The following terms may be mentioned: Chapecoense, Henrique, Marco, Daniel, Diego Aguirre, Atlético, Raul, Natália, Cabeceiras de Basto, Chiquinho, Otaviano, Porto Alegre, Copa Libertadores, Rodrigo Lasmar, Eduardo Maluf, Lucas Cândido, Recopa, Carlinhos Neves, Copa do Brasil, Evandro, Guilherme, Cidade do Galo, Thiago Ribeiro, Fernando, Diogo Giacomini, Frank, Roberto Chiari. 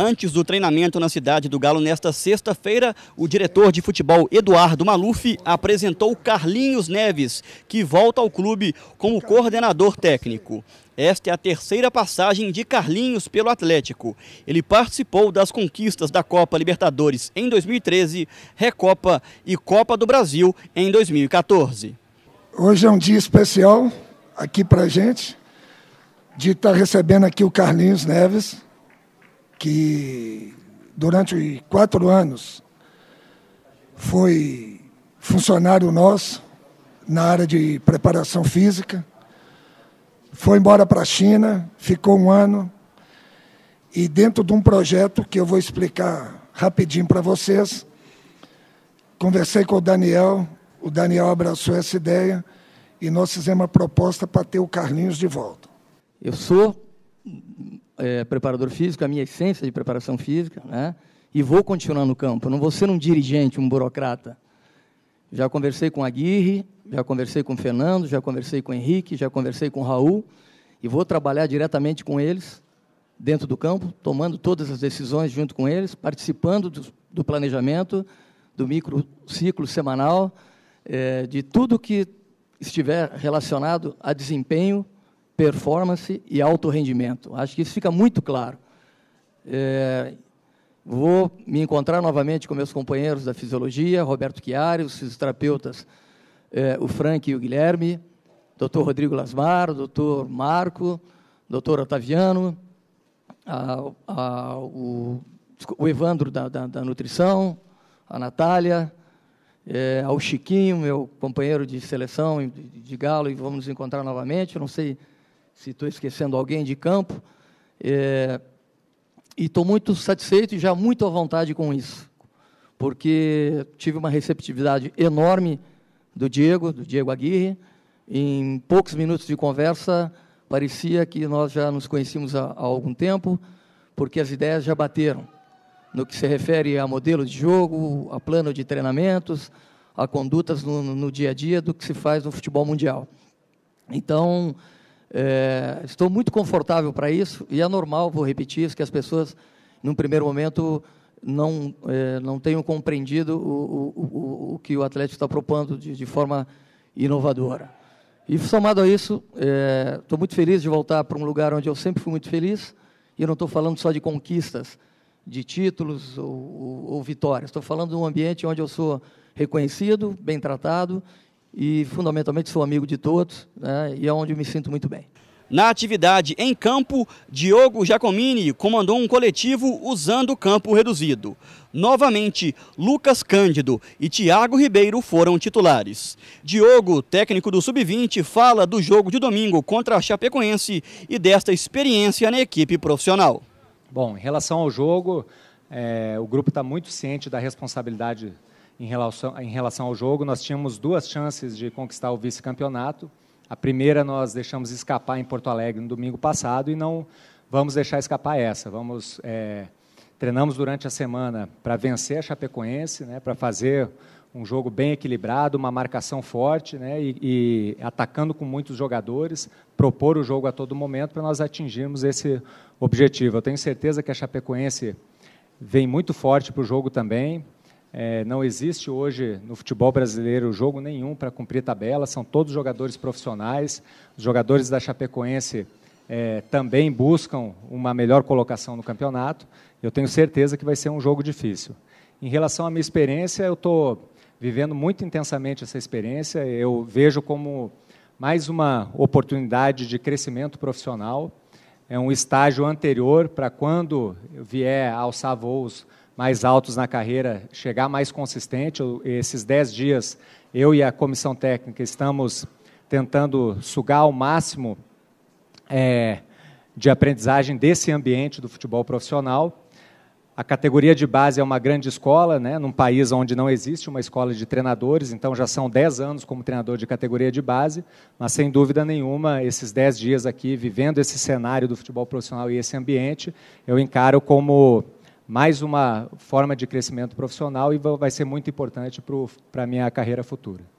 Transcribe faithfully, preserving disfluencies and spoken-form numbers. Antes do treinamento na Cidade do Galo nesta sexta-feira, o diretor de futebol Eduardo Maluf apresentou Carlinhos Neves, que volta ao clube como coordenador técnico. Esta é a terceira passagem de Carlinhos pelo Atlético. Ele participou das conquistas da Copa Libertadores em dois mil e treze, Recopa e Copa do Brasil em dois mil e quatorze. Hoje é um dia especial aqui para a gente, de estar recebendo aqui o Carlinhos Neves, que durante quatro anos foi funcionário nosso na área de preparação física, foi embora para a China, ficou um ano, e dentro de um projeto que eu vou explicar rapidinho para vocês, conversei com o Daniel, o Daniel abraçou essa ideia, e nós fizemos uma proposta para ter o Carlinhos de volta. Eu sou... É, preparador físico, a minha essência de preparação física, né? E vou continuar no campo. Eu não vou ser um dirigente, um burocrata. Já conversei com Aguirre, já conversei com Fernando, já conversei com Henrique, já conversei com Raul, e vou trabalhar diretamente com eles, dentro do campo, tomando todas as decisões junto com eles, participando do, do planejamento, do microciclo semanal, é, de tudo que estiver relacionado a desempenho, performance e alto rendimento. Acho que isso fica muito claro. É, vou me encontrar novamente com meus companheiros da fisiologia, Roberto Chiari, os fisioterapeutas, é, o Frank e o Guilherme, doutor Rodrigo Lasmar, doutor Marco, doutor Otaviano, a, a, o, o Evandro da, da, da nutrição, a Natália, é, ao Chiquinho, meu companheiro de seleção de, de Galo, e vamos nos encontrar novamente. Eu não sei se estou esquecendo alguém de campo, é, e estou muito satisfeito e já muito à vontade com isso, porque tive uma receptividade enorme do Diego, do Diego Aguirre. Em poucos minutos de conversa, parecia que nós já nos conhecíamos há, há algum tempo, porque as ideias já bateram, no que se refere a modelo de jogo, a plano de treinamentos, a condutas no, no dia a dia do que se faz no futebol mundial. Então... É, estou muito confortável para isso, e é normal, vou repetir isso, que as pessoas, num primeiro momento, não, é, não tenham compreendido o, o, o, o que o Atlético está propondo de, de forma inovadora. E, somado a isso, é, estou muito feliz de voltar para um lugar onde eu sempre fui muito feliz, e não estou falando só de conquistas, de títulos ou, ou, ou vitórias, estou falando de um ambiente onde eu sou reconhecido, bem tratado, e, fundamentalmente, sou amigo de todos, né, e é onde eu me sinto muito bem. Na atividade em campo, Diogo Giacomini comandou um coletivo usando campo reduzido. Novamente, Lucas Cândido e Thiago Ribeiro foram titulares. Diogo, técnico do sub vinte, fala do jogo de domingo contra a Chapecoense e desta experiência na equipe profissional. Bom, em relação ao jogo, é, o grupo está muito ciente da responsabilidade Em relação, em relação ao jogo. Nós tínhamos duas chances de conquistar o vice-campeonato. A primeira nós deixamos escapar em Porto Alegre no domingo passado, e não vamos deixar escapar essa. Vamos, é, treinamos durante a semana para vencer a Chapecoense, né, para fazer um jogo bem equilibrado, uma marcação forte, né, e, e atacando com muitos jogadores, propor o jogo a todo momento para nós atingirmos esse objetivo. Eu tenho certeza que a Chapecoense vem muito forte para o jogo também. É, não existe hoje no futebol brasileiro jogo nenhum para cumprir tabela, são todos jogadores profissionais. Os jogadores da Chapecoense é, também buscam uma melhor colocação no campeonato. Eu tenho certeza que vai ser um jogo difícil. Em relação à minha experiência, eu estou vivendo muito intensamente essa experiência. Eu vejo como mais uma oportunidade de crescimento profissional. É um estágio anterior para quando eu vier a alçar voos mais altos na carreira, chegar mais consistente. Eu, esses dez dias, eu e a comissão técnica estamos tentando sugar ao máximo é, de aprendizagem desse ambiente do futebol profissional. A categoria de base é uma grande escola, né, num país onde não existe uma escola de treinadores, então já são dez anos como treinador de categoria de base, mas, sem dúvida nenhuma, esses dez dias aqui, vivendo esse cenário do futebol profissional e esse ambiente, eu encaro como mais uma forma de crescimento profissional, e vai ser muito importante para a minha carreira futura.